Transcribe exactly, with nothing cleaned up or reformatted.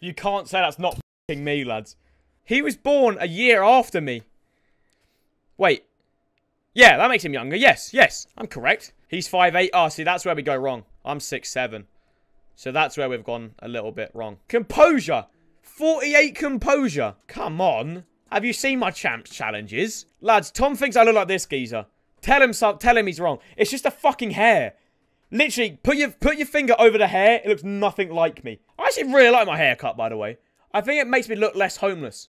You can't say that's not f***ing me, lads. He was born a year after me. Wait. Yeah, that makes him younger. Yes, yes. I'm correct. He's five eight. Ah, oh, see, that's where we go wrong. I'm six seven. So that's where we've gone a little bit wrong. Composure. forty-eight composure. Come on. Have you seen my champs challenges? Lads, Tom thinks I look like this geezer. Tell him some, tell him he's wrong. It's just a fucking hair. Literally, put your put your finger over the hair. It looks nothing like me. I actually really like my haircut, by the way. I think it makes me look less homeless.